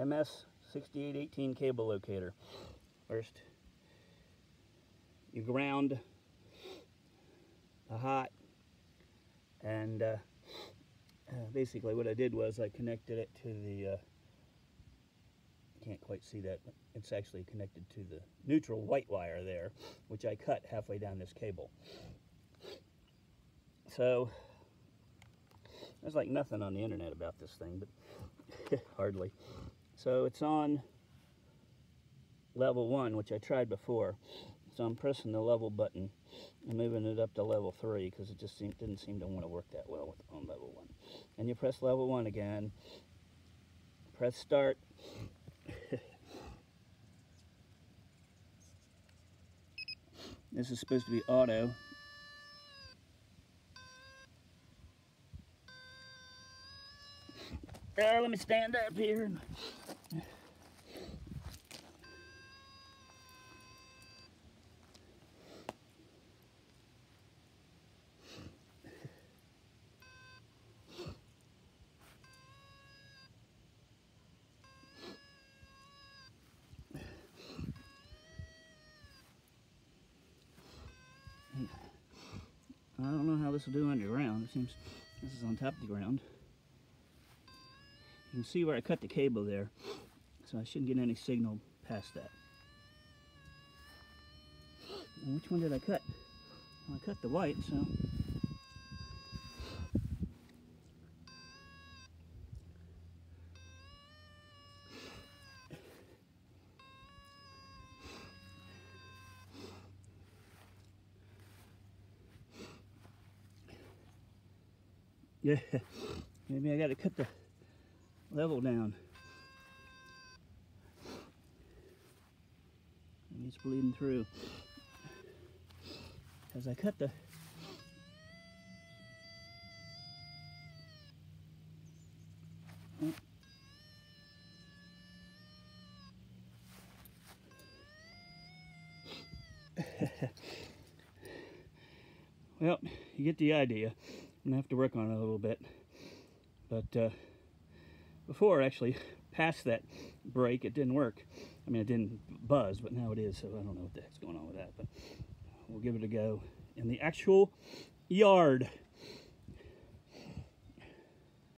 MS6818 cable locator. First, you ground the hot, and basically what I did was I connected it to the, can't quite see that, but it's actually connected to the neutral white wire there, which I cut halfway down this cable. So there's like nothing on the internet about this thing, but hardly. So it's on level 1, which I tried before. So I'm pressing the level button and moving it up to level 3 because it just didn't seem to want to work that well with, on level 1. And you press level 1 again, press start. This is supposed to be auto. Let me stand up here. I don't know how this will do underground. It seems this is on top of the ground. You can see where I cut the cable there, so I shouldn't get any signal past that. And which one did I cut? Well, I cut the white, so... yeah, maybe I gotta cut the level down. And it's bleeding through. As I cut the... oh. Well, you get the idea. I'm gonna have to work on it a little bit. But, before, actually, past that break, it didn't work. I mean, it didn't buzz, but now it is, so I don't know what the heck's going on with that, but we'll give it a go in the actual yard.